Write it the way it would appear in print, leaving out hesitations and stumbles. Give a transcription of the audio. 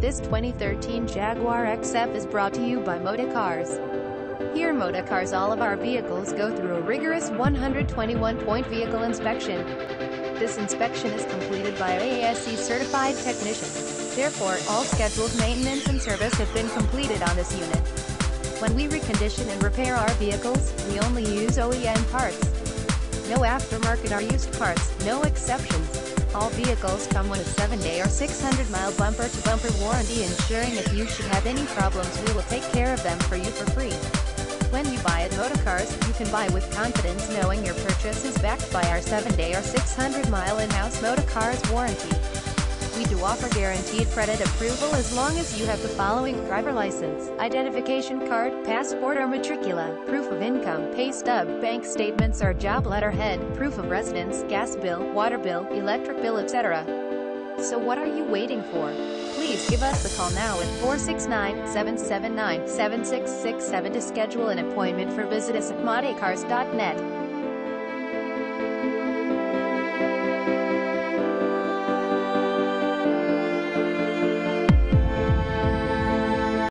This 2013 Jaguar XF is brought to you by Moda Cars. Here Moda Cars, all of our vehicles go through a rigorous 121-point vehicle inspection. This inspection is completed by AASC certified technicians. Therefore, all scheduled maintenance and service have been completed on this unit. When we recondition and repair our vehicles, we only use OEM parts. No aftermarket or used parts, no exceptions. All vehicles come with a 7-day or 600-mile bumper-to-bumper warranty, ensuring if you should have any problems, we will take care of them for you for free. When you buy at Moda Cars, you can buy with confidence knowing your purchase is backed by our 7-day or 600-mile in-house Moda Cars warranty. We do offer guaranteed credit approval as long as you have the following: driver license, identification card, passport or matricula, proof of income, pay stub, bank statements or job letterhead, proof of residence, gas bill, water bill, electric bill, etc. So what are you waiting for? Please give us a call now at 469-779-7667 to schedule an appointment or visit us at modacars.net.